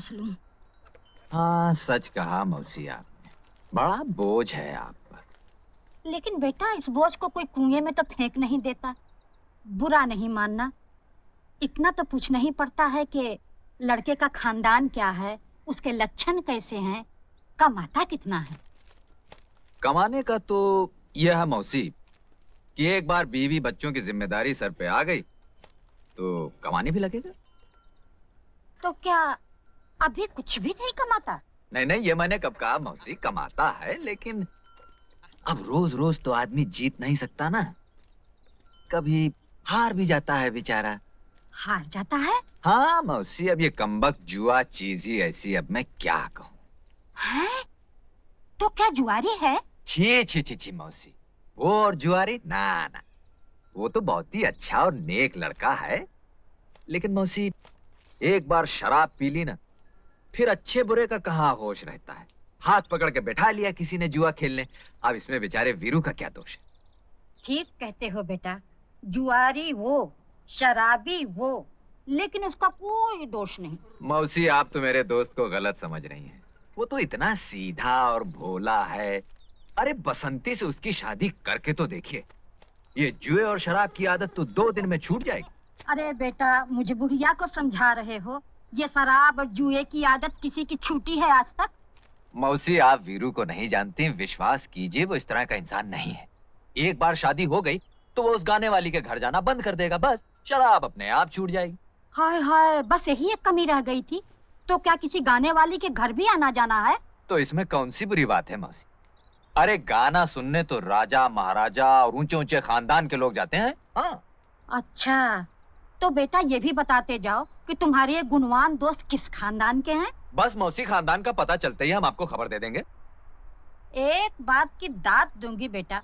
मासूम। हाँ सच कहा मौसी आपने, बड़ा बोझ है आप पर। लेकिन बेटा इस बोझ को कोई कुएं में तो फेंक नहीं देता। बुरा नहीं मानना, इतना तो पूछना ही पड़ता है कि लड़के का खानदान क्या है, उसके लक्षण कैसे हैं, कमाता कितना है। कमाने का तो यह है मौसी कि एक बार बीवी बच्चों की जिम्मेदारी सर पे आ गई तो कमाने भी लगेगा। तो क्या अभी कुछ भी नहीं कमाता? नहीं नहीं, ये मैंने कब कहा मौसी, कमाता है, लेकिन अब रोज रोज तो आदमी जीत नहीं सकता ना, कभी हार भी जाता है बेचारा। हार जाता है? हाँ मौसी, अब ये कमबख्त जुआ चीज़ी ऐसी अब मैं क्या कहूँ। हैं? तो क्या जुआरी है? छी छी छी छी मौसी, वो और जुआरी ना ना, वो तो बहुत ही अच्छा और नेक लड़का है, लेकिन मौसी एक बार शराब पी ली ना, फिर अच्छे बुरे का कहाँ होश रहता है। हाथ पकड़ के बैठा लिया किसी ने जुआ खेलने, अब इसमें बेचारे वीरू का क्या दोष है। ठीक कहते हो बेटा, जुआरी वो, शराबी वो, लेकिन उसका कोई दोष नहीं। मौसी आप तो मेरे दोस्त को गलत समझ रही हैं। वो तो इतना सीधा और भोला है। अरे बसंती से उसकी शादी करके तो देखिए, ये जुए और शराब की आदत तो 2 दिन में छूट जाएगी। अरे बेटा मुझे बुढ़िया को समझा रहे हो, ये शराब और जुए की आदत किसी की छूटी है आज तक? मौसी आप वीरू को नहीं जानती, विश्वास कीजिए वो इस तरह का इंसान नहीं है। एक बार शादी हो गई तो वो उस गाने वाली के घर जाना बंद कर देगा, बस शराब अपने आप छूट जाएगी। हाय हाय, बस यही एक कमी रह गई थी। तो क्या किसी गाने वाली के घर भी आना जाना है? तो इसमें कौन सी बुरी बात है मौसी? अरे गाना सुनने तो राजा महाराजा और ऊंचे ऊंचे खानदान के लोग जाते हैं। हाँ अच्छा, तो बेटा ये भी बताते जाओ कि तुम्हारे गुणवान दोस्त किस खानदान के हैं? बस मौसी खानदान का पता चलते ही हम आपको खबर दे देंगे। एक बात की दांत दूंगी बेटा,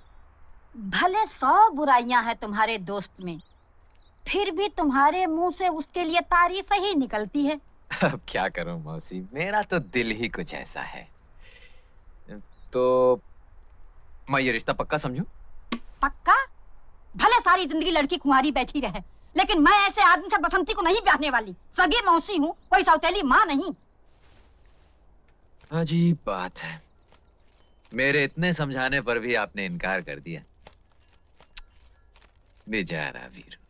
भले 100 बुराइयां हैं तुम्हारे दोस्त में, फिर भी तुम्हारे मुंह से उसके लिए तारीफ ही निकलती है। अब क्या करूं मौसी, मेरा तो दिल ही कुछ ऐसा है। तो मैं ये रिश्ता पक्का समझूं? पक्का? भले सारी जिंदगी लड़की कुंवारी बैठी रहे, लेकिन मैं ऐसे आदमी से बसंती को नहीं ब्याहने वाली। सगी मौसी हूँ, कोई सौतेली माँ नहीं। अजीब बात है, मेरे इतने समझाने पर भी आपने इनकार कर दिया। बेचारा वीरू।